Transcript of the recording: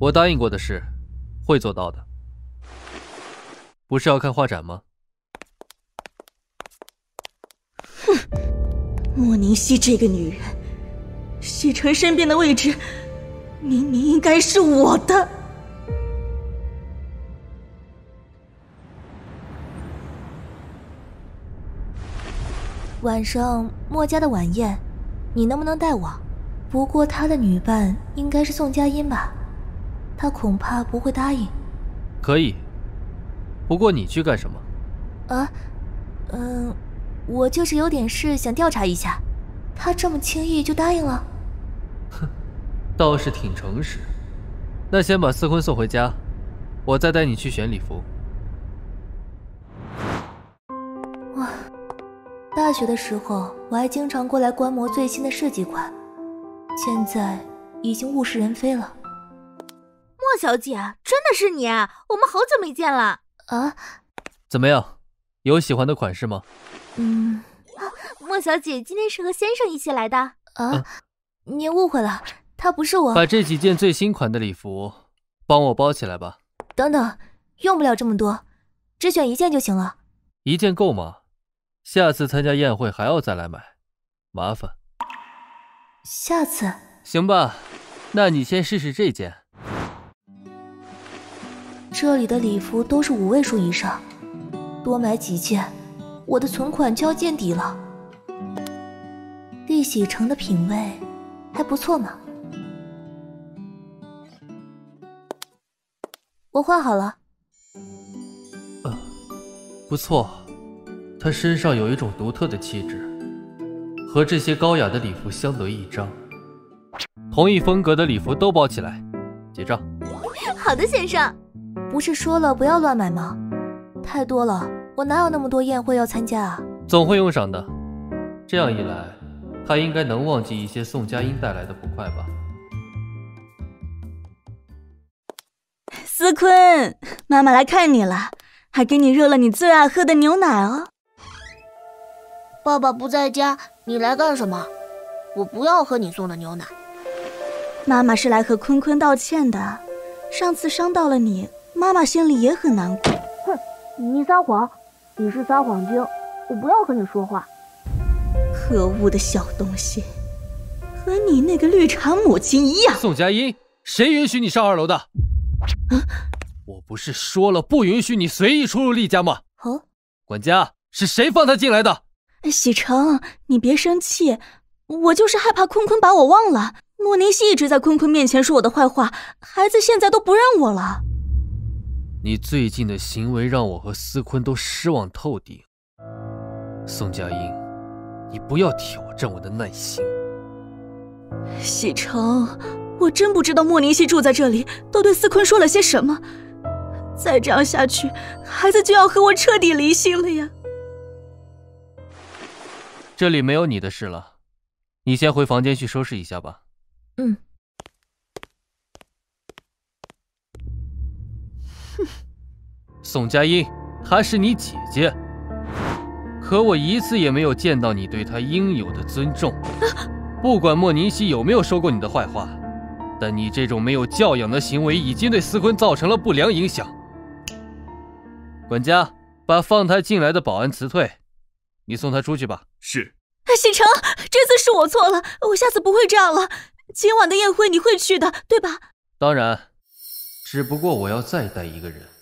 我答应过的事，会做到的。不是要看画展吗？哼！莫宁熙这个女人，许纯身边的位置，明明应该是我的。晚上莫家的晚宴，你能不能带我？不过他的女伴应该是宋佳音吧。 他恐怕不会答应。可以，不过你去干什么？啊，我就是有点事想调查一下。他这么轻易就答应了？哼，倒是挺诚实。那先把思坤送回家，我再带你去选礼服。哇，大学的时候我还经常过来观摩最新的设计款，现在已经物是人非了。 莫小姐，真的是你啊！我们好久没见了啊！怎么样，有喜欢的款式吗？嗯，莫小姐今天是和先生一起来的啊。您误会了，他不是我。把这几件最新款的礼服帮我包起来吧。等等，用不了这么多，只选一件就行了。一件够吗？下次参加宴会还要再来买，麻烦。下次行吧？那你先试试这件。 这里的礼服都是五位数以上，多买几件，我的存款就要见底了。厉喜成的品味还不错嘛。我画好了。不错，她身上有一种独特的气质，和这些高雅的礼服相得益彰。同一风格的礼服都包起来，结账。好的，先生。 不是说了不要乱买吗？太多了，我哪有那么多宴会要参加啊？总会用上的。这样一来，他应该能忘记一些宋佳音带来的不快吧？思坤，妈妈来看你了，还给你热了你最爱喝的牛奶哦。爸爸不在家，你来干什么？我不要喝你送的牛奶。妈妈是来和坤坤道歉的，上次伤到了你。 妈妈心里也很难过。哼，你撒谎，你是撒谎精，我不要和你说话。可恶的小东西，和你那个绿茶母亲一样。宋佳音，谁允许你上二楼的？啊！我不是说了不允许你随意出入厉家吗？哦，管家，是谁放他进来的？喜成，你别生气，我就是害怕坤坤把我忘了。莫宁熙一直在坤坤面前说我的坏话，孩子现在都不认我了。 你最近的行为让我和思坤都失望透顶，宋佳音，你不要挑战我的耐心。喜成，我真不知道莫宁熙住在这里都对思坤说了些什么，再这样下去，孩子就要和我彻底离心了呀。这里没有你的事了，你先回房间去收拾一下吧。嗯。 宋佳音，她是你姐姐，可我一次也没有见到你对她应有的尊重。不管莫宁熙有没有说过你的坏话，但你这种没有教养的行为已经对思坤造成了不良影响。管家，把放他进来的保安辞退，你送他出去吧。是。喜成，这次是我错了，我下次不会这样了。今晚的宴会你会去的，对吧？当然，只不过我要再带一个人。